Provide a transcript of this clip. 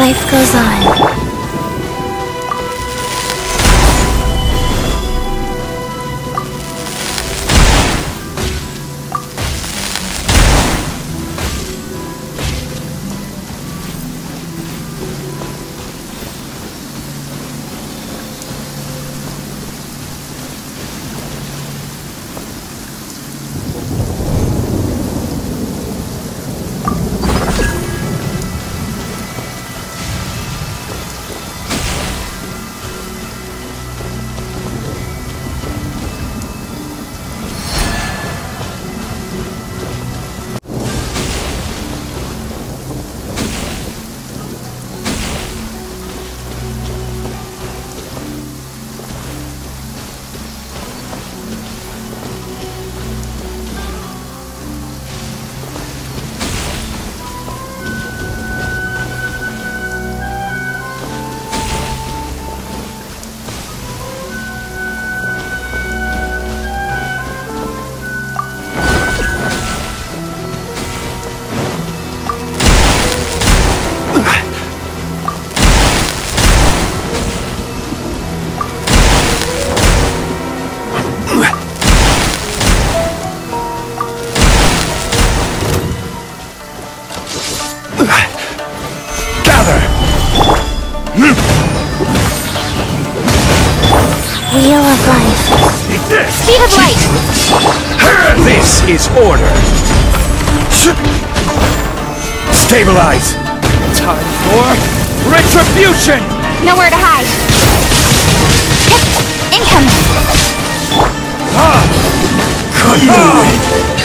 Life goes on. Is order. Stabilize. Time for retribution. Nowhere to hide. Incoming. Ah. Good.